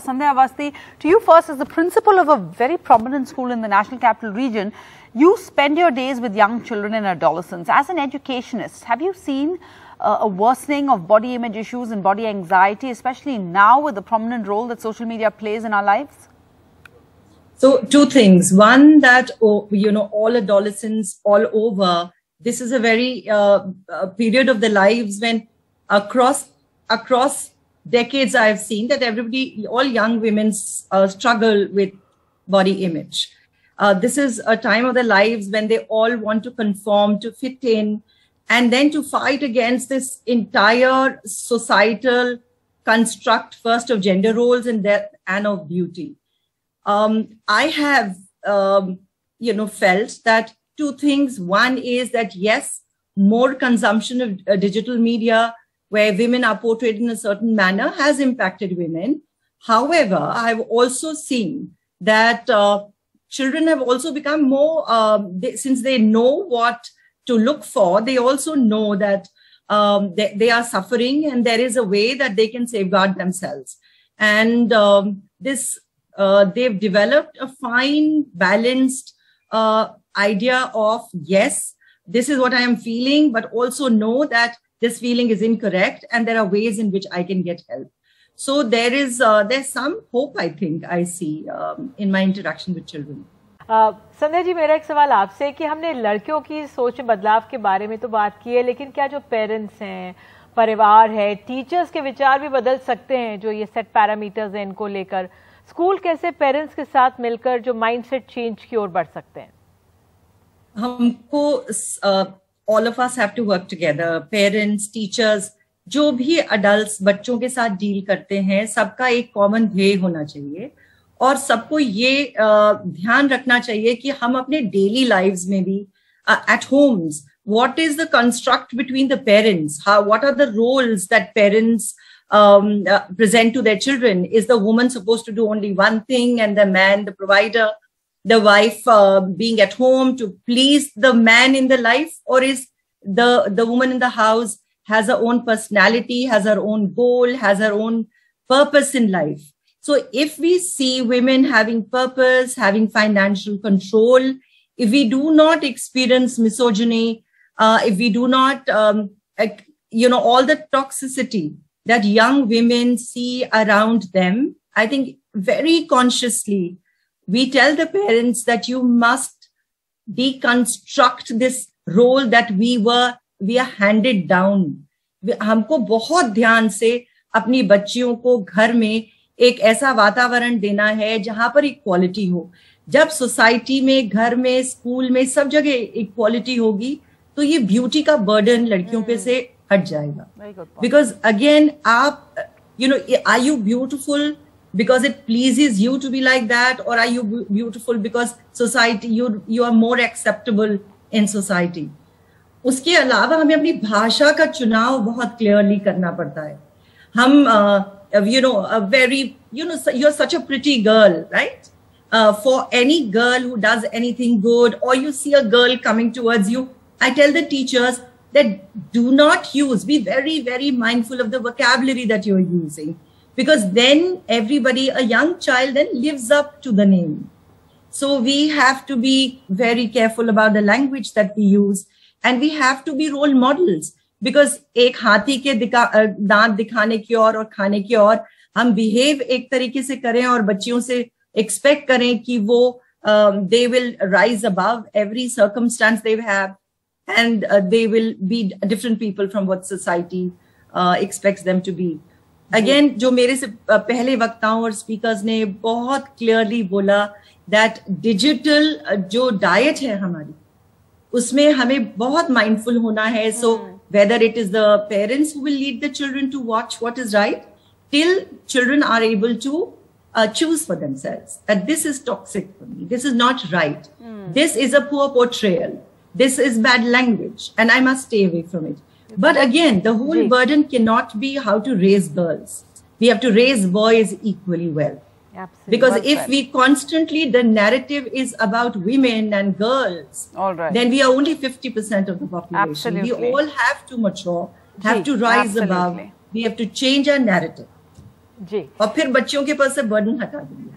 Sandhya Awasthi, to you first, as the principal of a very prominent school in the National Capital Region, you spend your days with young children and adolescents. As an educationist, have you seen a worsening of body image issues and body anxiety, especially now with the prominent role that social media plays in our lives? So two things. One, that, you know, all adolescents all over, this is a very period of their lives when across decades, I've seen that all young women struggle with body image. This is a time of their lives when they all want to conform, to fit in, and then to fight against this entire societal construct, first of gender roles and of beauty. I have, you know, felt that two things. One is that, yes, more consumption of digital media, where women are portrayed in a certain manner, has impacted women. However, I've also seen that children have also become more, since they know what to look for, they also know that they are suffering and there is a way that they can safeguard themselves. And they've developed a fine, balanced idea of, yes, this is what I am feeling, but also know that this feeling is incorrect and there are ways in which I can get help. So there's some hope, I think, I see in my interaction with children. Sandhya ji, मेरा एक सवाल आपसे है कि हमने लड़कियों की सोच में बदलाव के बारे में तो बात की है, लेकिन क्या जो पेरेंट्स हैं, परिवार है, टीचर्स के विचार भी बदल सकते हैं जो ये सेट पैरामीटर्स हैं इनको लेकर? स्कूल कैसे पेरेंट्स के साथ मिलकर जो माइंडसेट चेंज की ओर बढ़ सकते हैं? हमको all of us have to work together. Parents, teachers, जो भी adults बच्चों के साथ deal करते हैं, सबका एक common ध्येय होना चाहिए और सबको ये ध्यान रखना चाहिए कि हम अपने daily lives में भी, at homes, what is the construct between the parents? What are the roles that parents present to their children? Is the woman supposed to do only one thing and the man, the provider? The wife being at home to please the man in the life, or is the woman in the house has her own personality, has her own goal, has her own purpose in life? So if we see women having purpose, having financial control, if we do not experience misogyny, if we do not, you know, all the toxicity that young women see around them, I think very consciously, we tell the parents that you must deconstruct this role that we are handed down. हमको बहुत ध्यान से अपनी बच्चियों को घर में एक ऐसा वातावरण देना है जहां पर इक्वालिटी हो. जब सोसाइटी में, घर में, स्कूल में, सब जगह इक्वालिटी होगी तो ये ब्यूटी का बर्डन लड़कियों पे से हट जाएगा. Because again, आप, you know, are you beautiful because it pleases you to be like that, or are you beautiful because society, you are more acceptable in society? उसके अलावा हमें अपनी भाषा का चुनाव बहुत clearly करना पड़ता है. हम you know, a very, you know, you're such a pretty girl, right? For any girl who does anything good, or you see a girl coming towards you, I tell the teachers that do not use, be very, very mindful of the vocabulary that you're using. Because then everybody, a young child then lives up to the name. So we have to be very careful about the language that we use, and we have to be role models. Because एक हाथी के दांत दिखाने की और खाने की और हम behave एक तरीके से करें और बच्चियों से expect करें कि वो they will rise above every circumstance they have, and they will be different people from what society expects them to be. Again, जो मेरे से पहले वक्ताओं और स्पीकर्स ने बहुत क्लियरली बोला दैट डिजिटल जो डाइट है हमारी, उसमें हमें बहुत माइंडफुल होना है. So whether it is the parents who will lead the children to watch what is right till children are able to choose for themselves that this is toxic for me, this is not right, this is a poor portrayal, this is bad language and I must stay away from it. But again, the whole burden cannot be how to raise girls. We have to raise boys equally well. Absolutely. Because if we constantly, the narrative is about women and girls, all right, then we are only 50% of the population. Absolutely. We all have to mature, have to rise above. We have to change our narrative. जी, और फिर बच्चों के पास से burden हटा देंगे।